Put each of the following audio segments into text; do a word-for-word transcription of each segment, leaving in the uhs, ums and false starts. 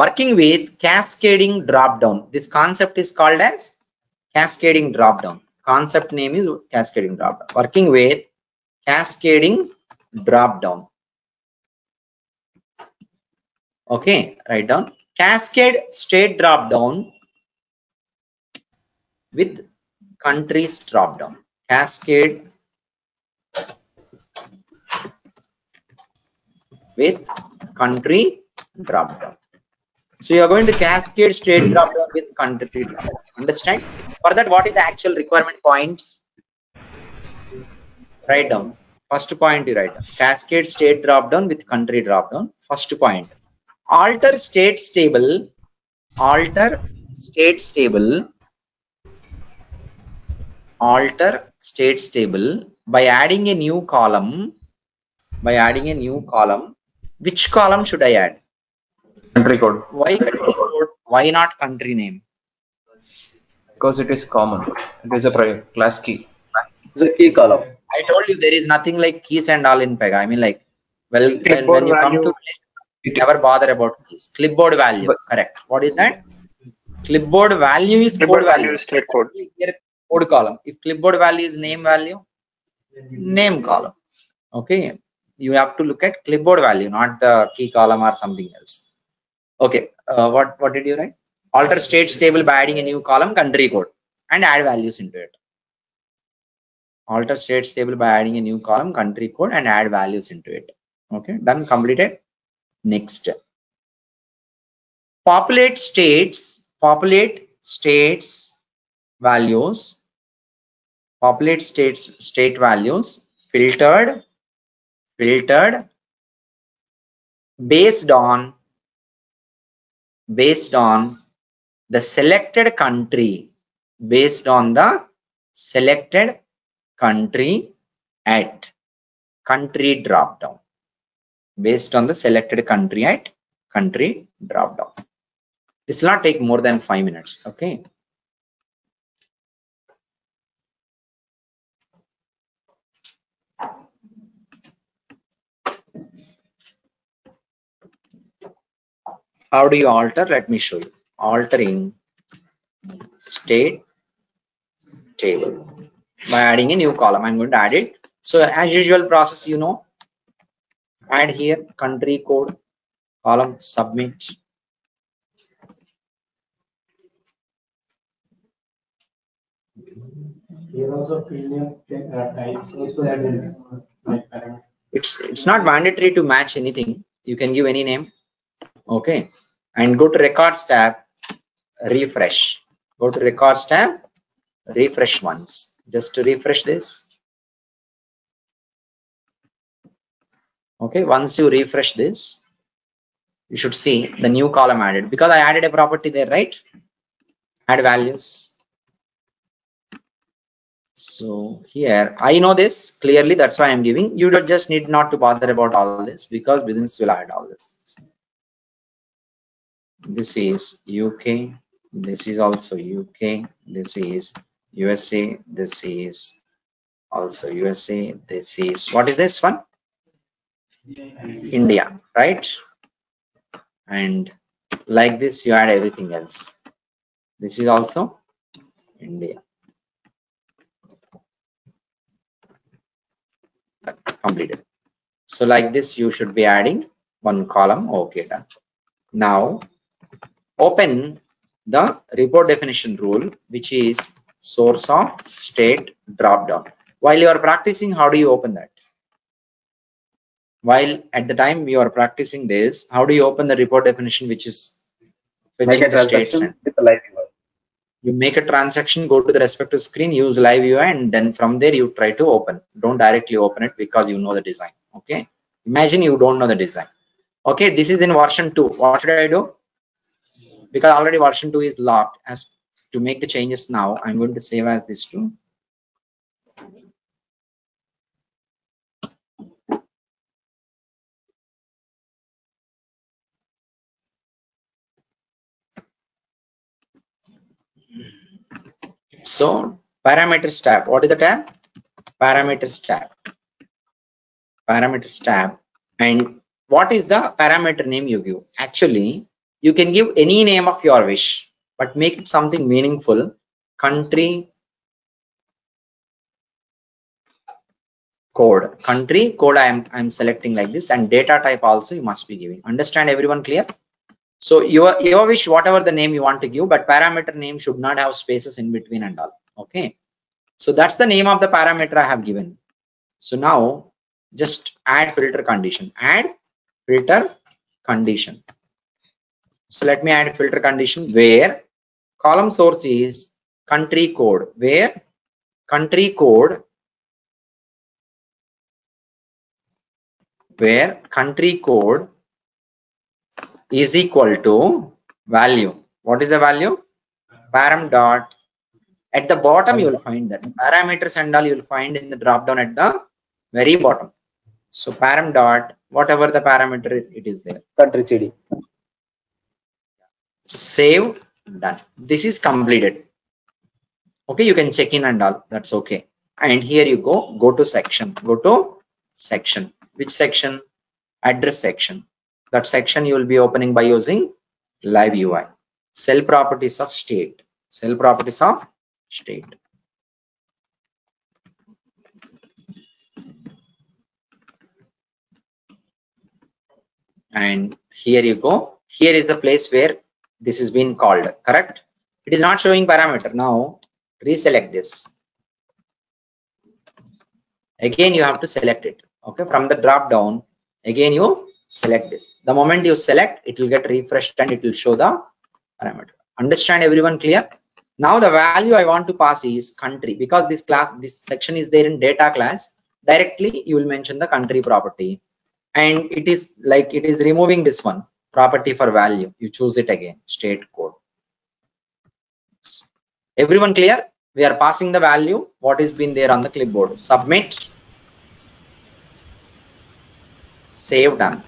working with cascading drop down. This concept is called as cascading drop down. Concept name is cascading drop down. Working with cascading drop down. Okay, write down cascade state drop down with countries drop down. Cascade with country drop down. So you are going to cascade state drop down with country drop down. Understand? For that, what is the actual requirement points? Write down. First point you write down. Cascade state drop down with country drop down. First point. Alter states table. Alter states table. Alter states table by adding a new column. By adding a new column. Which column should I add? Country code. Why country code? Why not country name? Because it is common. It is a class key. It's a key column. I told you there is nothing like keys and all in Pega. I mean, like, well, when, when you value, come to you never bother about keys. Clipboard value, but, correct. What is that? Clipboard value is clipboard code value. value. Is state code. Code column. If clipboard value is name value, name column. Okay. You have to look at clipboard value, not the key column or something else. Okay. Uh, what, what did you write? Alter states table by adding a new column, country code, and add values into it. Alter states table by adding a new column, country code, and add values into it. Okay, done, completed. Next. Populate states, populate states values, populate states state values filtered, filtered based on, based on the selected country, based on the selected country at country drop down, based on the selected country at country drop down. This will not take more than five minutes. Okay. How do you alter? Let me show you. Altering state table by adding a new column. I'm going to add it. So as usual process, you know, add here country code column, submit. Here also field name types also added. It's it's not mandatory to match anything. You can give any name. Okay, and go to records tab, refresh. Go to records tab, refresh once, just to refresh this. Okay, once you refresh this, you should see the new column added because I added a property there, right? Add values. So here, I know this clearly, that's why I'm giving. You just need not to bother about all this because business will add all this. This is U K, this is also U K, this is U S A, this is also U S A, this is, what is this one? India, right? And like this, you add everything else. This is also India. Completed. So like this, you should be adding one column. Okay, done. Now open the report definition rule, which is source of state drop down. While you are practicing, how do you open that? While at the time you are practicing this, how do you open the report definition, which is fetching make a the transaction with the live U I? You make a transaction, go to the respective screen, use live U I, and then from there you try to open. Don't directly open it because you know the design. Okay, imagine you don't know the design. Okay, this is in version two. What should I do? Because already version two is locked, as to make the changes now, I'm going to save as this two. So parameters tab. What is the tab? Parameters tab. Parameters tab. And what is the parameter name you give? Actually, You can give any name of your wish, but make it something meaningful. Country code, country code I am I'm selecting like this, and data type also you must be giving. Understand, everyone clear? So your your wish, whatever the name you want to give, but parameter name should not have spaces in between and all. Okay, so that's the name of the parameter I have given. So now just add filter condition, add filter condition. So let me add filter condition where column source is country code, where country code, where country code is equal to value. What is the value? Param dot. At the bottom you will find that parameters and all you will find in the drop down at the very bottom. So param dot, whatever the parameter it, it is there. Country C D. Save, done. This is completed. Okay, you can check in and all, that's okay. And here you go, go to section, go to section. Which section? Address section. That section you will be opening by using Live U I. Cell properties of state, cell properties of state. And here you go, here is the place where this has been called, correct? It is not showing parameter. Now reselect this again, you have to select it. Okay, from the drop down again you select this. The moment you select, it will get refreshed and it will show the parameter. Understand, everyone clear? Now the value I want to pass is country, because this class, this section is there in data class. Directly you will mention the country property, and it is like it is removing this one property for value. You choose it again, state code. Everyone clear? We are passing the value what is been there on the clipboard. Submit, save, done.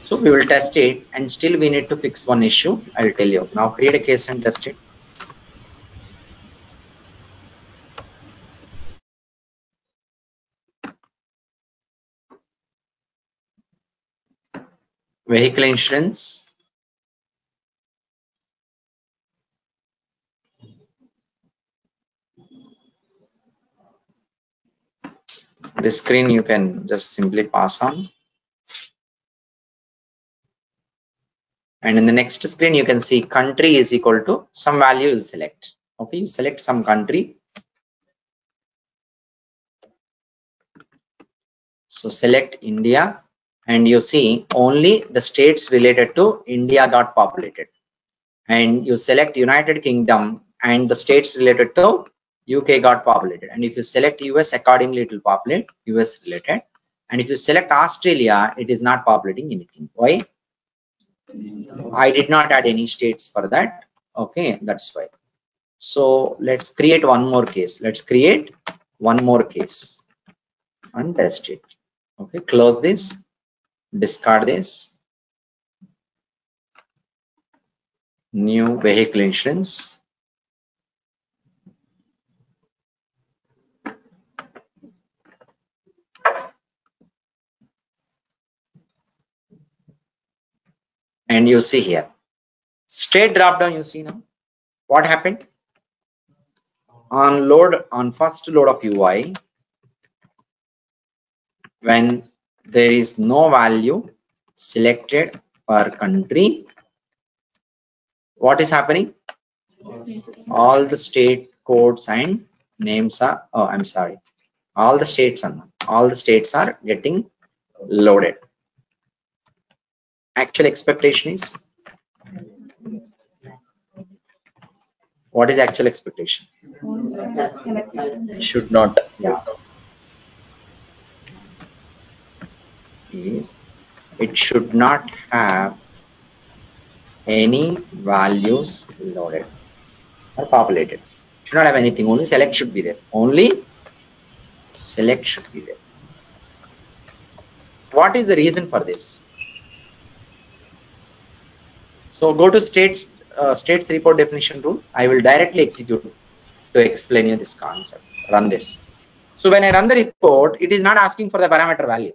So we will test it, and still we need to fix one issue. I'll tell you. Now create a case and test it. Vehicle insurance. This screen you can just simply pass on. And in the next screen, you can see country is equal to some value you'll select. Okay, you select some country. So select India, and you see only the states related to India got populated. And you select United Kingdom, and the states related to U K got populated. And if you select U S, accordingly it will populate U S related. And if you select Australia, it is not populating anything. Why? I did not add any states for that. Okay, that's why. So let's create one more case. Let's create one more case and test it. Okay, close this, discard this. New vehicle insurance. And you see here, state drop down, you see now what happened on load, on first load of U I, when there is no value selected per country, what is happening? All the state codes and names are, oh, I'm sorry, all the states are, all the states are getting loaded. Actual expectation is, what is actual expectation? Should not, yeah, is it should not have any values loaded or populated. Should not have anything, only select should be there, only select should be there. What is the reason for this? So go to states, uh, states report definition rule. I will directly execute to explain you this concept. Run this. So when I run the report, it is not asking for the parameter value.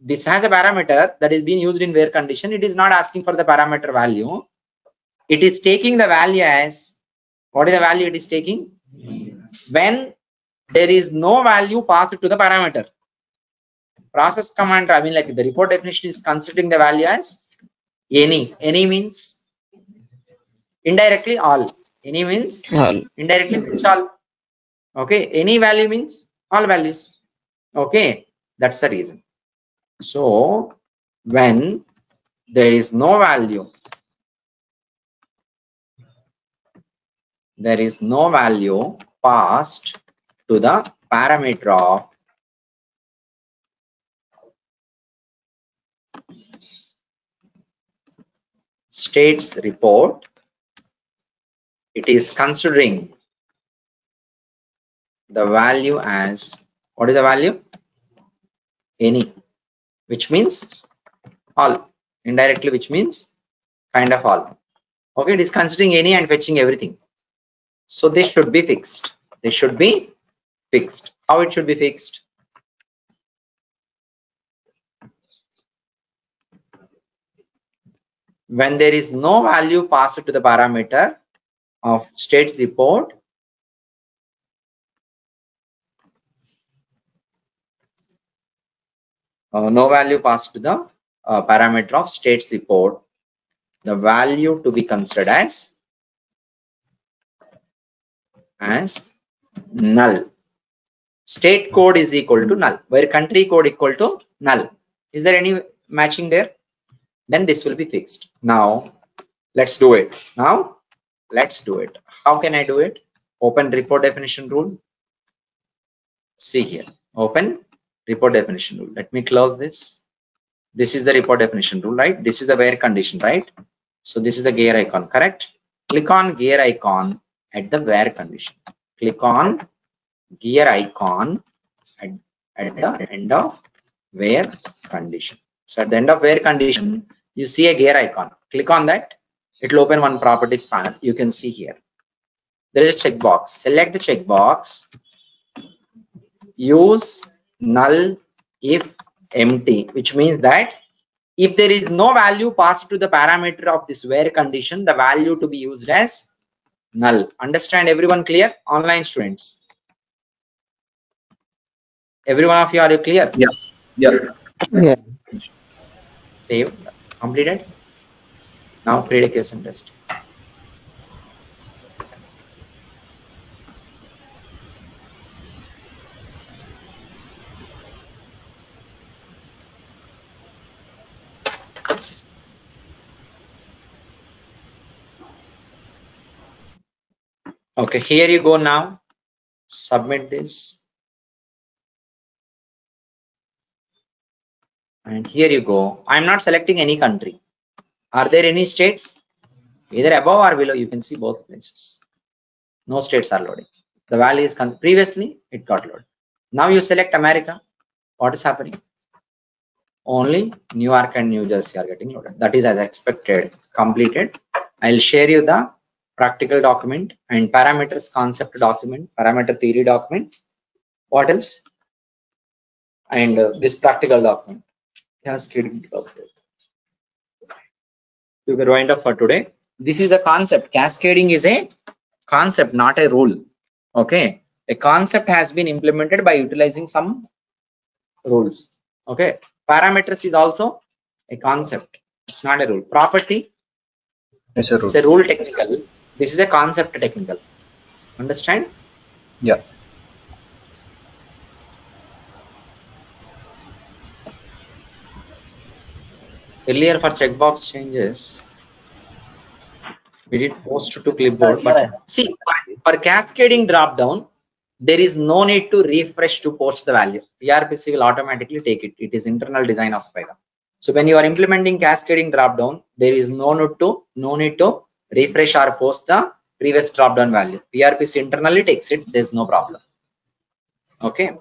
this has a parameter that is being used in where condition. It is not asking for the parameter value. It is taking the value as, what is the value it is taking? When there is no value passed to the parameter. Process command, I mean like the report definition is considering the value as any. Any means indirectly all. Any means all. Indirectly means all. Okay. Any value means all values. Okay. That's the reason. So when there is no value, there is no value passed to the parameter of states report, it is considering the value as, what is the value? Any, which means all, indirectly, which means kind of all. Okay, it is considering any and fetching everything. So they should be fixed. They should be fixed. How it should be fixed? When there is no value passed to the parameter of states report, uh, no value passed to the uh, parameter of states report, the value to be considered as as null. State code is equal to null, where country code equal to null. Is there any matching there? Then this will be fixed. Now let's do it. Now let's do it. How can I do it? Open report definition rule. See here, open report definition rule. Let me close this. This is the report definition rule, right? This is the where condition, right? So this is the gear icon, correct? Click on gear icon at the where condition. Click on gear icon at, at the end of where condition. So at the end of where condition, you see a gear icon. Click on that. It will open one properties panel. You can see here. There is a checkbox. Select the checkbox. Use null if empty, which means that if there is no value passed to the parameter of this where condition, the value to be used as null. Understand, everyone clear? Online students, every one of you, are you clear? Yeah. Yeah. Yeah. Save. Completed. Now create a case and test. Okay, here you go now. Submit this. And here you go. I'm not selecting any country. Are there any states? Either above or below, you can see both places. No states are loading. The value is previously it got loaded. Now you select America. What is happening? Only New York and New Jersey are getting loaded. That is as expected. Completed. I'll share you the practical document and parameters concept document, parameter theory document. What else? And uh, this practical document. Just kidding. You can wind up for today. This is the concept. Cascading is a concept, not a rule. Okay. A concept has been implemented by utilizing some rules. Okay. Parameters is also a concept. It's not a rule. Property. It's a rule. It's a rule technical. This is a concept technical. Understand? Yeah. Earlier for checkbox changes, we did post to clipboard, but see, for cascading dropdown, there is no need to refresh to post the value. P R P C will automatically take it. It is internal design of Pega. So when you are implementing cascading dropdown, there is no need to no need to refresh or post the previous dropdown value. P R P C internally takes it. There's no problem. Okay.